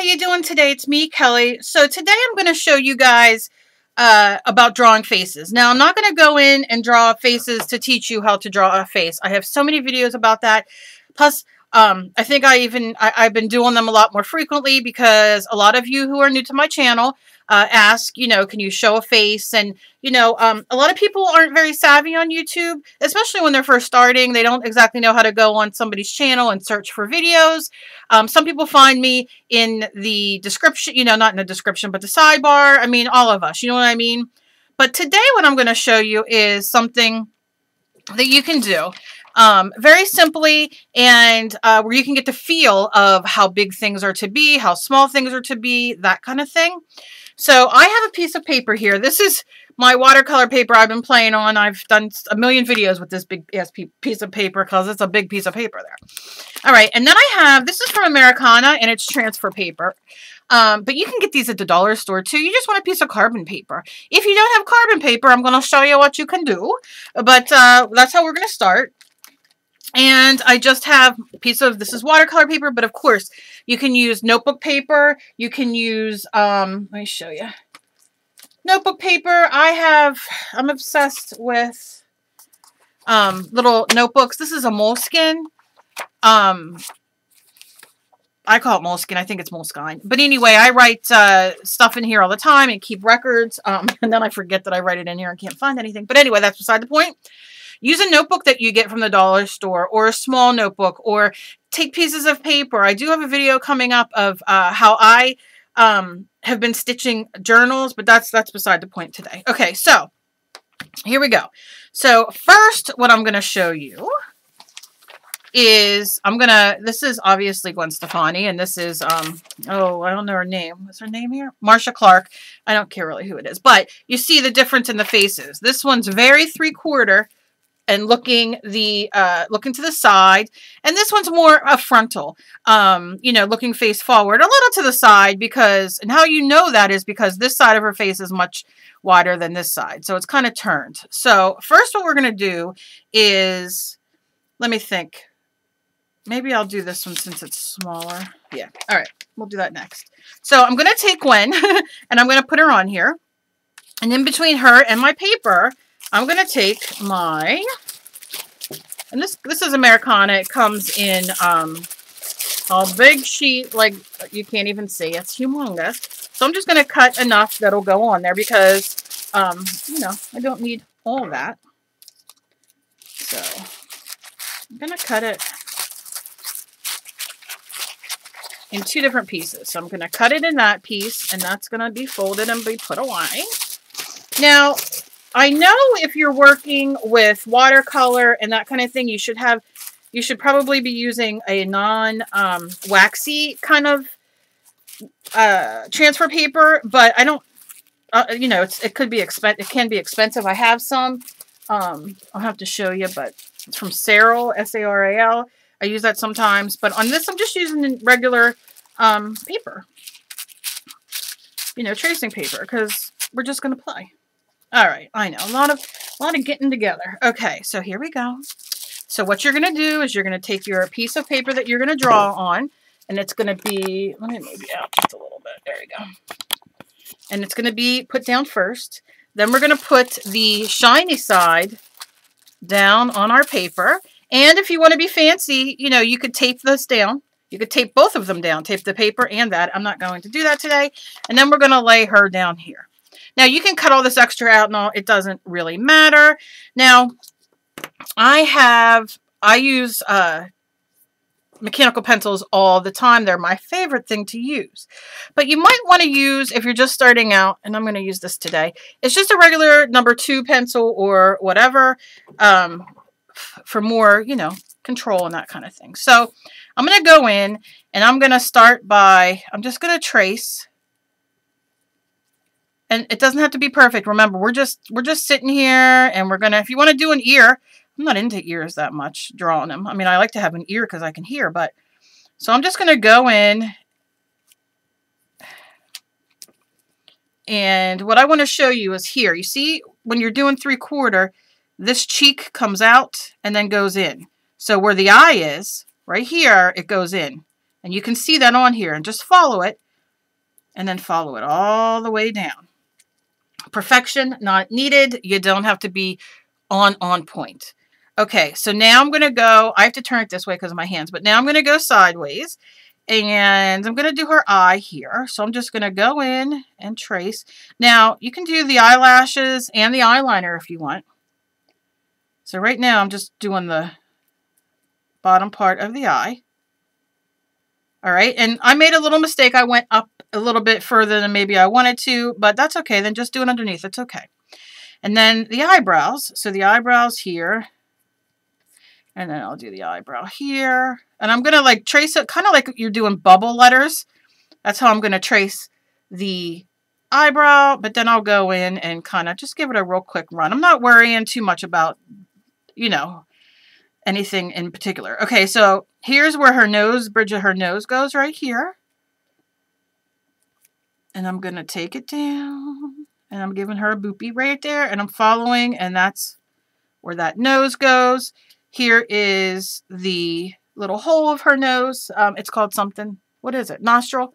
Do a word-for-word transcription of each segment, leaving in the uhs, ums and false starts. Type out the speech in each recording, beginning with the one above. how you doing today? It's me, Kelly. So today I'm going to show you guys uh, about drawing faces. Now, I'm not going to go in and draw faces to teach you how to draw a face. I have so many videos about that. Plus, um, I think I even, I, I've been doing them a lot more frequently because a lot of you who are new to my channel uh, ask, you know, can you show a face? And, you know, um, a lot of people aren't very savvy on YouTube, especially when they're first starting. They don't exactly know how to go on somebody's channel and search for videos. Um, some people find me in the description, you know, not in the description, but the sidebar. I mean, all of us, you know what I mean? But today what I'm going to show you is something that you can do. Um, very simply, and uh, where you can get the feel of how big things are to be, how small things are to be, that kind of thing. So I have a piece of paper here. This is my watercolor paper I've been playing on. I've done a million videos with this big ass piece of paper because it's a big piece of paper there. All right, and then I have, this is from Americana, and it's transfer paper. Um, but you can get these at the dollar store too. You just want a piece of carbon paper. If you don't have carbon paper, I'm going to show you what you can do. But uh, that's how we're going to start. And I just have a piece of, this is watercolor paper, but of course you can use notebook paper. You can use, um, let me show you. Notebook paper. I have, I'm obsessed with, um, little notebooks. This is a Moleskine. Um, I call it Moleskine. I think it's Moleskine. But anyway, I write, uh, stuff in here all the time and keep records. Um, and then I forget that I write it in here and can't find anything. But anyway, that's beside the point. Use a notebook that you get from the dollar store or a small notebook, or take pieces of paper. I do have a video coming up of uh, how I um, have been stitching journals, but that's that's beside the point today. Okay, so here we go. So first, what I'm going to show you is I'm going to, this is obviously Gwen Stefani, and this is, um, oh, I don't know her name. What's her name here? Marcia Clark. I don't care really who it is, but you see the difference in the faces. This one's very three-quarter and looking the uh, looking to the side. And this one's more a frontal, um, you know, looking face forward, a little to the side because, and how you know that is because this side of her face is much wider than this side. So it's kind of turned. So first what we're going to do is, let me think. Maybe I'll do this one since it's smaller. Yeah. All right. We'll do that next. So I'm going to take Gwen and I'm going to put her on here. And in between her and my paper, I'm going to take my, and this, this is Americana. It comes in um, a big sheet, like you can't even see. It's humongous. So I'm just going to cut enough that'll go on there because, um, you know, I don't need all that. So I'm going to cut it in two different pieces. So I'm going to cut it in that piece, and that's going to be folded and be put away. Now, I know if you're working with watercolor and that kind of thing, you should have, you should probably be using a non um, waxy kind of uh, transfer paper, but I don't, uh, you know, it's, it could be expensive. It can be expensive. I have some, um, I'll have to show you, but it's from Saryl, S A R A L. I use that sometimes, but on this, I'm just using regular um, paper, you know, tracing paper, because we're just going to play. All right, I know, a lot of a lot of getting together. Okay, so here we go. So what you're going to do is you're going to take your piece of paper that you're going to draw on, and it's going to be, let me move it out just a little bit. There we go. And it's going to be put down first. Then we're going to put the shiny side down on our paper. And if you want to be fancy, you know, you could tape this down. You could tape both of them down, tape the paper and that. I'm not going to do that today. And then we're going to lay her down here. Now, you can cut all this extra out and all. It doesn't really matter. Now, I have, I use uh, mechanical pencils all the time. They're my favorite thing to use. But you might want to use, if you're just starting out, and I'm going to use this today, it's just a regular number two pencil or whatever um, for more, you know, control and that kind of thing. So I'm going to go in and I'm going to start by, I'm just going to trace. And it doesn't have to be perfect. Remember, we're just we're just sitting here, and we're gonna. If you want to do an ear, I'm not into ears that much. Drawing them. I mean, I like to have an ear because I can hear. But so I'm just gonna go in, and what I want to show you is here. You see, when you're doing three quarter, this cheek comes out and then goes in. So where the eye is, right here, it goes in, and you can see that on here. And just follow it and then follow it all the way down. Perfection not needed. You don't have to be on, on point. Okay, so now I'm going to go, I have to turn it this way because of my hands, but now I'm going to go sideways and I'm going to do her eye here. So I'm just going to go in and trace. Now you can do the eyelashes and the eyeliner if you want. So right now I'm just doing the bottom part of the eye. All right, and I made a little mistake. I went up a little bit further than maybe I wanted to, but that's okay. Then just do it underneath. It's okay. And then the eyebrows. So the eyebrows here, and then I'll do the eyebrow here. And I'm going to like trace it kind of like you're doing bubble letters. That's how I'm going to trace the eyebrow, but then I'll go in and kind of just give it a real quick run. I'm not worrying too much about, you know, anything in particular. Okay, so here's where her nose, bridge of her nose goes right here. And I'm going to take it down and I'm giving her a boopy right there and I'm following, and that's where that nose goes. Here is the little hole of her nose. Um, it's called something. What is it? Nostril?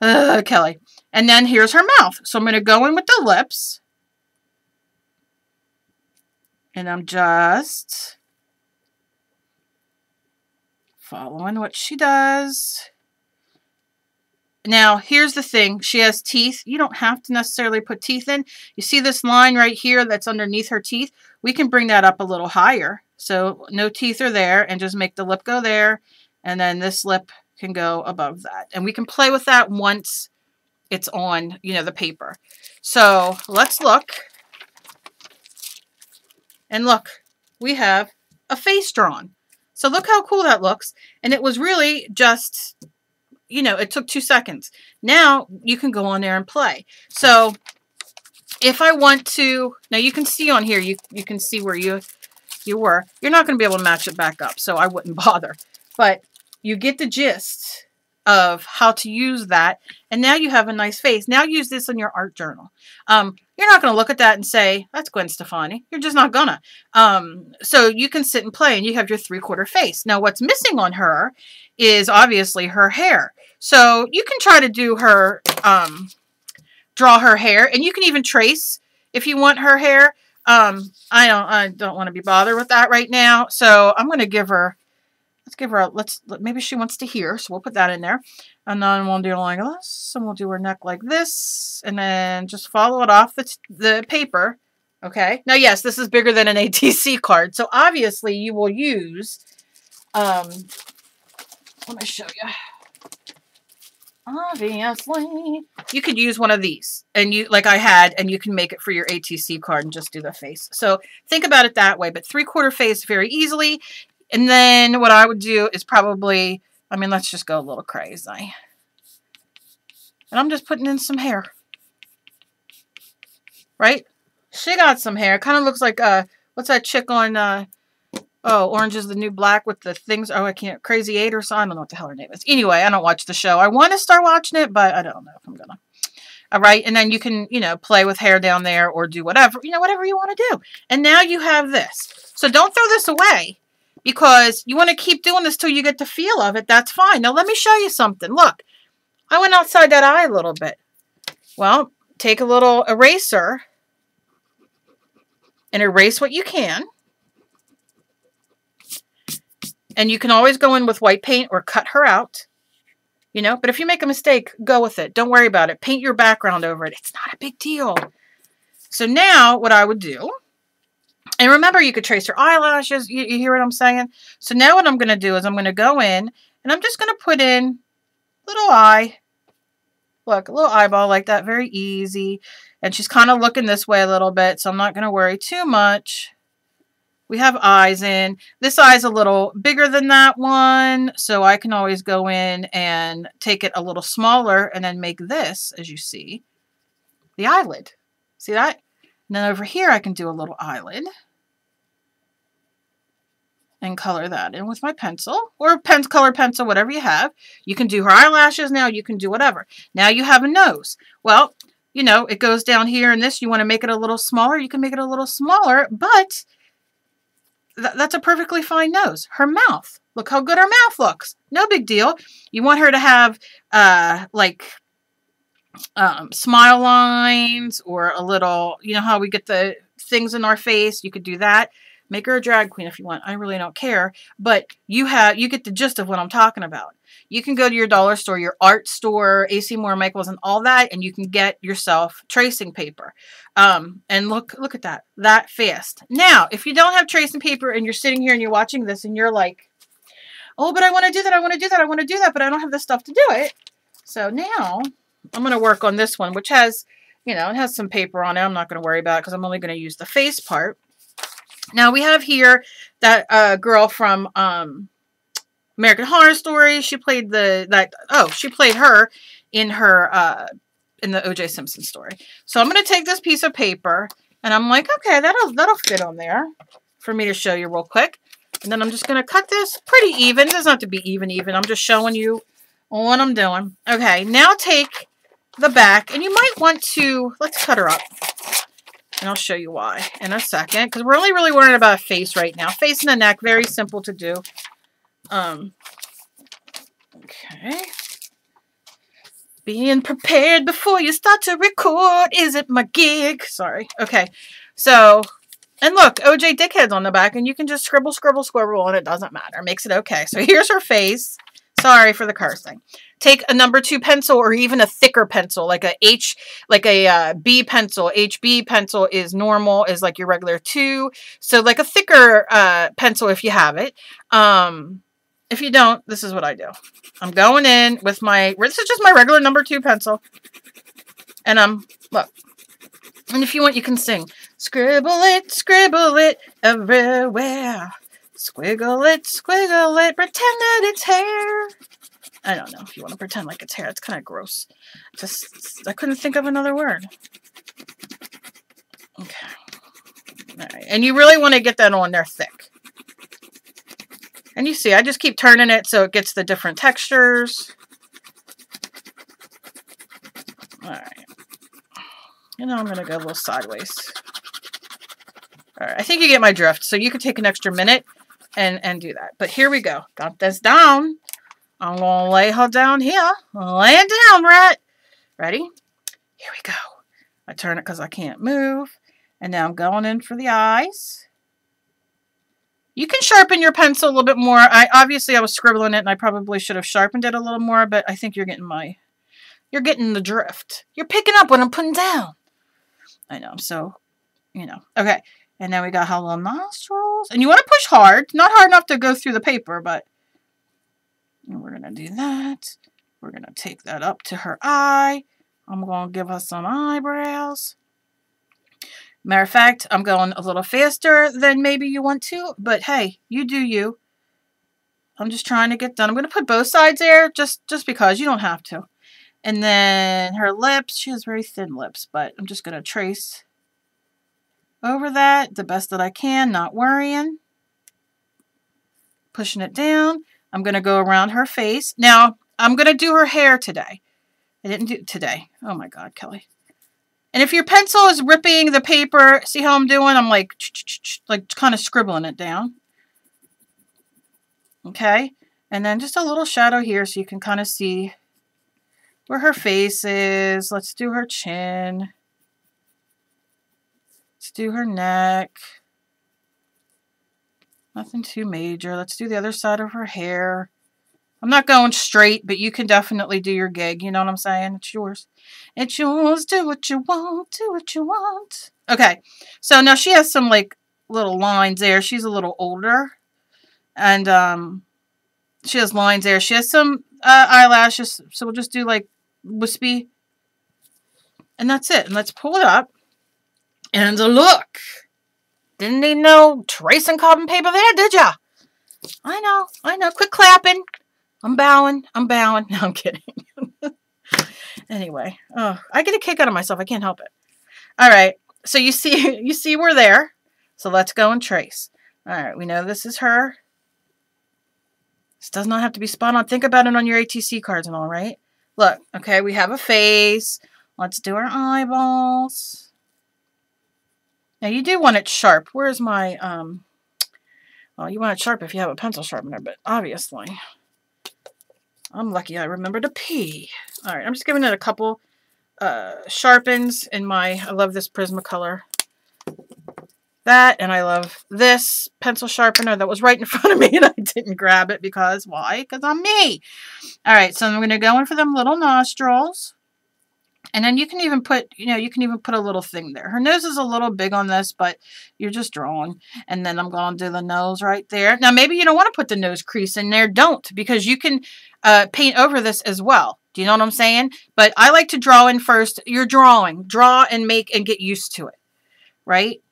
Uh, Kelly. And then here's her mouth. So I'm going to go in with the lips. And I'm just following what she does. Now, here's the thing. She has teeth. You don't have to necessarily put teeth in. You see this line right here that's underneath her teeth? We can bring that up a little higher. So no teeth are there, and just make the lip go there. And then this lip can go above that. And we can play with that once it's on, you know, the paper. So let's look. And look, we have a face drawn. So look how cool that looks. And it was really just, you know, it took two seconds. Now you can go on there and play. So if I want to, now you can see on here, you, you can see where you, you were. You're not going to be able to match it back up, so I wouldn't bother. But you get the gist of how to use that. And now you have a nice face. Now use this in your art journal. Um, you're not going to look at that and say, that's Gwen Stefani. You're just not gonna. Um, so you can sit and play and you have your three quarter face. Now what's missing on her is obviously her hair. So you can try to do her, um, draw her hair, and you can even trace if you want her hair. Um, I don't, I don't want to be bothered with that right now. So I'm going to give her, let's give her a, let's, maybe she wants to hear. So we'll put that in there, and then we'll do it like this, and we'll do her neck like this, and then just follow it off the, the paper. Okay. Now, yes, this is bigger than an A T C card. So obviously you will use, um, let me show you. Obviously, you could use one of these, and you like I had, and you can make it for your A T C card and just do the face. So think about it that way, but three quarter face very easily. And then what I would do is probably, I mean, let's just go a little crazy. And I'm just putting in some hair, right? She got some hair. It kind of looks like, uh, what's that chick on, uh, oh, Orange is the New Black with the things. Oh, I can't. Crazy Eight or so. I don't know what the hell her name is. Anyway, I don't watch the show. I want to start watching it, but I don't know if I'm going to. All right. And then you can, you know, play with hair down there or do whatever, you know, whatever you want to do. And now you have this. So don't throw this away, because you want to keep doing this till you get the feel of it. That's fine. Now, let me show you something. Look, I went outside that eye a little bit. Well, take a little eraser and erase what you can. And you can always go in with white paint or cut her out, you know, but if you make a mistake, go with it. Don't worry about it. Paint your background over it. It's not a big deal. So now what I would do, and remember, you could trace her eyelashes. You, you hear what I'm saying? So now what I'm going to do is I'm going to go in and I'm just going to put in little eye. Look, a little eyeball like that. Very easy. And she's kind of looking this way a little bit, so I'm not going to worry too much. We have eyes in. This eye's a little bigger than that one, so I can always go in and take it a little smaller and then make this, as you see, the eyelid. See that? And then over here I can do a little eyelid and color that in with my pencil or pen, color pencil, whatever you have. You can do her eyelashes now. You can do whatever. Now you have a nose. Well, you know, it goes down here and this. You want to make it a little smaller. You can make it a little smaller, but that's a perfectly fine nose. Her mouth. Look how good her mouth looks. No big deal. You want her to have, uh, like, um, smile lines or a little, you know how we get the things in our face. You could do that. Make her a drag queen if you want. I really don't care. But you have, you get the gist of what I'm talking about. You can go to your dollar store, your art store, A C Moore, Michaels, and all that, and you can get yourself tracing paper. Um, and look, look at that, that fast. Now, if you don't have tracing paper and you're sitting here and you're watching this and you're like, oh, but I want to do that, I want to do that, I want to do that, but I don't have the stuff to do it. So now I'm going to work on this one, which has, you know, it has some paper on it. I'm not going to worry about it because I'm only going to use the face part. Now we have here that uh, girl from um, American Horror Story. She played the that oh she played her in her uh, in the O J Simpson story. So I'm gonna take this piece of paper and I'm like, okay, that'll that'll fit on there for me to show you real quick. And then I'm just gonna cut this pretty even. It doesn't have to be even even. I'm just showing you what I'm doing. Okay, now take the back and you might want to let's cut her up. And I'll show you why in a second. Because we're only really worrying about a face right now. Face and a neck. Very simple to do. Um, okay. Being prepared before you start to record isn't my gig. Sorry. Okay. So, and look. O J Dickhead's on the back. And you can just scribble, scribble, scribble. And it doesn't matter. Makes it okay. So, here's her face. Sorry for the cursing. Take a number two pencil or even a thicker pencil, like a H, like a uh, B pencil. H B pencil is normal, is like your regular two. So like a thicker uh, pencil if you have it. Um, if you don't, this is what I do. I'm going in with my, this is just my regular number two pencil. And I'm, look. And if you want, you can sing. Scribble it, scribble it everywhere. Squiggle it, squiggle it, pretend that it's hair. I don't know if you want to pretend like it's hair. It's kind of gross. Just, I couldn't think of another word. Okay. All right. And you really want to get that on there thick. And you see, I just keep turning it so it gets the different textures. All right. And now I'm going to go a little sideways. All right. I think you get my drift. So you could take an extra minute and, and do that. But here we go. Got this down. I'm going to lay her down here. Lay it down, rat. Ready? Here we go. I turn it because I can't move. And now I'm going in for the eyes. You can sharpen your pencil a little bit more. I obviously, I was scribbling it, and I probably should have sharpened it a little more. But I think you're getting my... You're getting the drift. You're picking up what I'm putting down. I know. I'm so... You know. Okay. And now we got her little nostrils. And you want to push hard. Not hard enough to go through the paper, but... And we're going to do that. We're going to take that up to her eye. I'm going to give her some eyebrows. Matter of fact, I'm going a little faster than maybe you want to. But hey, you do you. I'm just trying to get done. I'm going to put both sides there just, just because. You don't have to. And then her lips. She has very thin lips. But I'm just going to trace over that the best that I can. Not worrying. Pushing it down. I'm going to go around her face. Now, I'm going to do her hair today. I didn't do it today. Oh, my God, Kelly. And if your pencil is ripping the paper, see how I'm doing? I'm like, like kind of scribbling it down. Okay. And then just a little shadow here so you can kind of see where her face is. Let's do her chin. Let's do her neck. Nothing too major. Let's do the other side of her hair. I'm not going straight, but you can definitely do your gig. You know what I'm saying? It's yours. It's yours. Do what you want. Do what you want. Okay. So now she has some like little lines there. She's a little older. And um, she has lines there. She has some uh, eyelashes. So we'll just do like wispy. And that's it. And let's pull it up. And look. Didn't need no tracing cotton paper there, did ya? I know, I know. Quit clapping. I'm bowing. I'm bowing. No, I'm kidding. Anyway, oh, I get a kick out of myself. I can't help it. All right. So you see, you see, we're there. So let's go and trace. All right. We know this is her. This does not have to be spot on. Think about it on your A T C cards and all, right? Look. Okay. We have a face. Let's do our eyeballs. Now, you do want it sharp. Where's my, um, well, you want it sharp if you have a pencil sharpener, but obviously, I'm lucky I remembered to pee. All right, I'm just giving it a couple uh, sharpens in my, I love this Prismacolor. That, and I love this pencil sharpener that was right in front of me and I didn't grab it because, why? Because I'm me. All right, so I'm going to go in for them little nostrils. And then you can even put, you know, you can even put a little thing there. Her nose is a little big on this, but you're just drawing. And then I'm going to do the nose right there. Now, maybe you don't want to put the nose crease in there. Don't, because you can uh, paint over this as well. Do you know what I'm saying? But I like to draw in first. You're drawing. Draw and make and get used to it, right?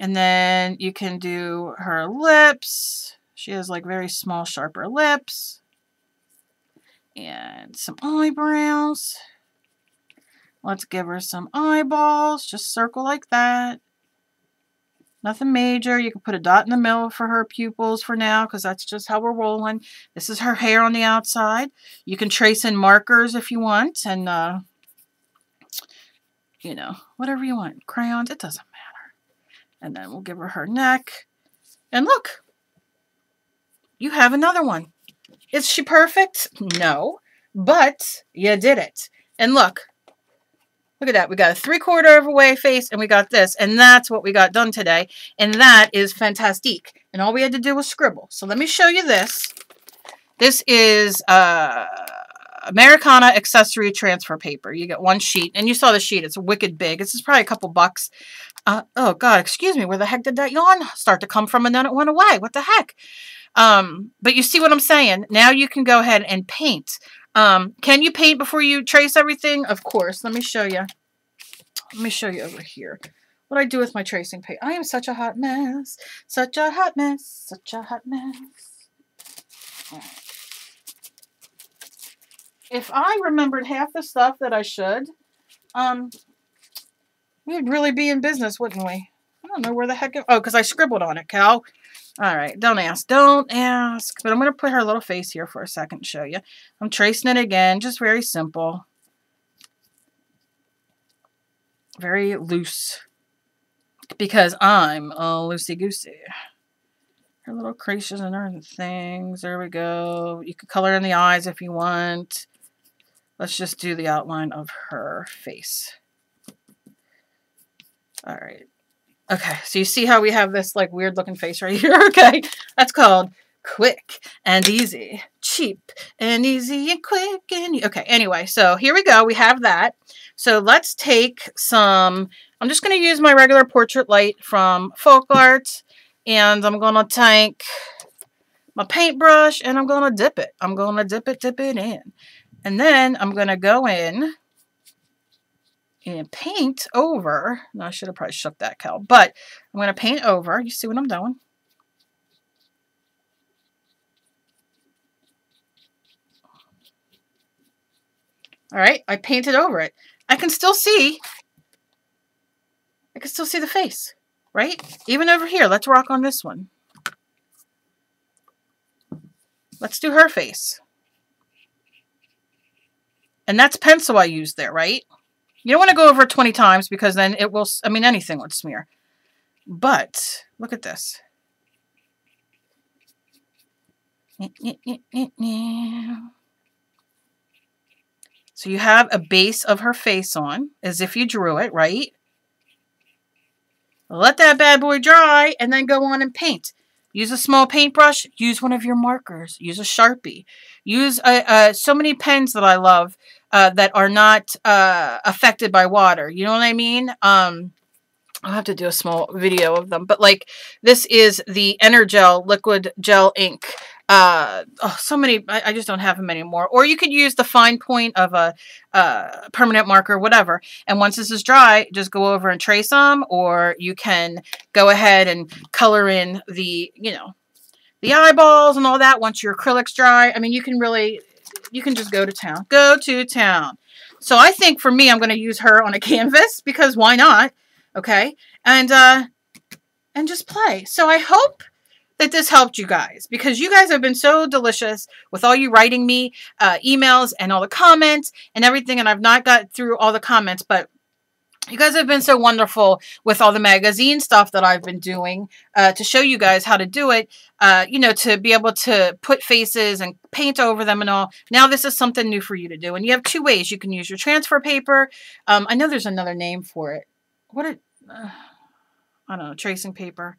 And then you can do her lips. She has like very small, sharper lips. And some eyebrows. Let's give her some eyeballs. Just circle like that. Nothing major. You can put a dot in the middle for her pupils for now because that's just how we're rolling. This is her hair on the outside. You can trace in markers if you want and, uh, you know, whatever you want. Crayons, it doesn't matter. And then we'll give her her neck. And look, you have another one. Is she perfect? No, but you did it. And look. Look at that. We got a three-quarter of a way face, and we got this. And that's what we got done today. And that is fantastique. And all we had to do was scribble. So let me show you this. This is uh, Americana Accessory Transfer Paper. You get one sheet. And you saw the sheet. It's wicked big. This is probably a couple bucks. Uh, oh, God. Excuse me. Where the heck did that yawn start to come from? And then it went away. What the heck? Um, but you see what I'm saying? Now you can go ahead and paint. Um, can you paint before you trace everything? Of course. Let me show you. Let me show you over here what I do with my tracing paint. I am such a hot mess. Such a hot mess. Such a hot mess. All right. If I remembered half the stuff that I should, um, we'd really be in business, wouldn't we? I don't know where the heck. It, oh, because I scribbled on it, Cal. All right, don't ask, don't ask. But I'm going to put her little face here for a second to show you. I'm tracing it again, just very simple. Very loose. Because I'm all loosey-goosey. Her little creases and her things. There we go. You could color in the eyes if you want. Let's just do the outline of her face. All right. Okay, so you see how we have this like weird looking face right here? Okay, that's called quick and easy, cheap and easy and quick and e okay, anyway, so here we go. We have that. So let's take some, I'm just going to use my regular portrait light from Folk Art, and I'm going to take my paintbrush and I'm going to dip it. I'm going to dip it, dip it in. And then I'm going to go in and paint over. No, I should have probably shook that, Cal. But I'm going to paint over. You see what I'm doing? All right, I painted over it. I can still see. I can still see the face, right? Even over here. Let's rock on this one. Let's do her face. And that's pencil I used there, right? You don't want to go over it twenty times because then it will, I mean, anything would smear. But look at this. So you have a base of her face on as if you drew it, right? Let that bad boy dry and then go on and paint. Use a small paintbrush. Use one of your markers. Use a Sharpie. Use uh, uh, so many pens that I love uh, that are not uh, affected by water. You know what I mean? Um, I'll have to do a small video of them. But like this is the EnerGel liquid gel ink. Uh, oh, so many. I, I just don't have them anymore. Or you could use the fine point of a uh, permanent marker, whatever. And once this is dry, just go over and trace them. Or you can go ahead and color in the, you know, the eyeballs and all that once your acrylic's dry. I mean, you can really, you can just go to town. Go to town. So I think for me, I'm going to use her on a canvas because why not? Okay. And, uh, and just play. So I hope that this helped you guys, because you guys have been so delicious with all you writing me uh, emails and all the comments and everything, and I've not got through all the comments, but You guys have been so wonderful with all the magazine stuff that I've been doing uh, to show you guys how to do it, uh, you know, to be able to put faces and paint over them and all. Now this is something new for you to do. And you have two ways. You can use your transfer paper. Um, I know there's another name for it. What it, uh, I don't know, tracing paper.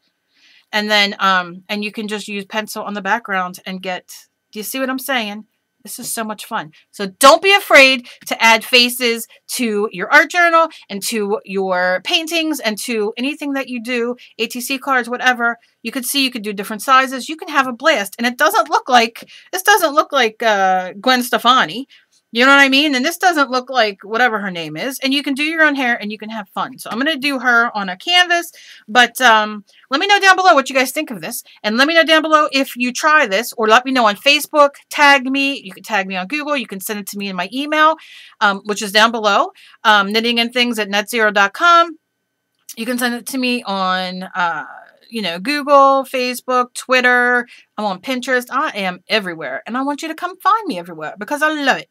And then, um, and you can just use pencil on the background and get, do you see what I'm saying? This is so much fun. So don't be afraid to add faces to your art journal and to your paintings and to anything that you do, A T C cards, whatever. You could see, you could do different sizes. You can have a blast. And it doesn't look like, this doesn't look like uh, Gwen Stefani. You know what I mean? And this doesn't look like whatever her name is. And you can do your own hair and you can have fun. So I'm going to do her on a canvas. But um, let me know down below what you guys think of this. And let me know down below if you try this. Or let me know on Facebook. Tag me. You can tag me on Google. You can send it to me in my email, um, which is down below. Um, knitting and things at net zero dot com. You can send it to me on... Uh, you know, Google, Facebook, Twitter. I'm on Pinterest. I am everywhere. And I want you to come find me everywhere because I love it.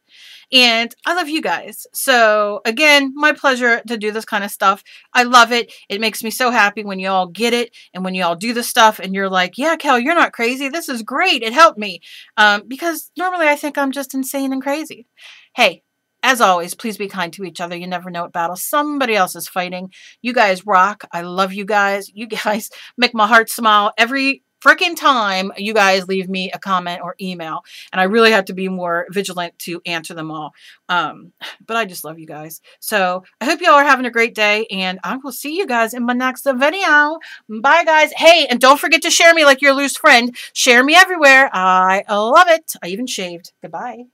And I love you guys. So again, my pleasure to do this kind of stuff. I love it. It makes me so happy when you all get it. And when you all do this stuff and you're like, yeah, Kel, you're not crazy. This is great. It helped me. Um, because normally I think I'm just insane and crazy. Hey, as always, please be kind to each other. You never know what battle somebody else is fighting. You guys rock. I love you guys. You guys make my heart smile every freaking time you guys leave me a comment or email. And I really have to be more vigilant to answer them all. Um, but I just love you guys. So I hope y'all are having a great day. And I will see you guys in my next video. Bye, guys. Hey, and don't forget to share me like your loose friend. Share me everywhere. I love it. I even shaved. Goodbye.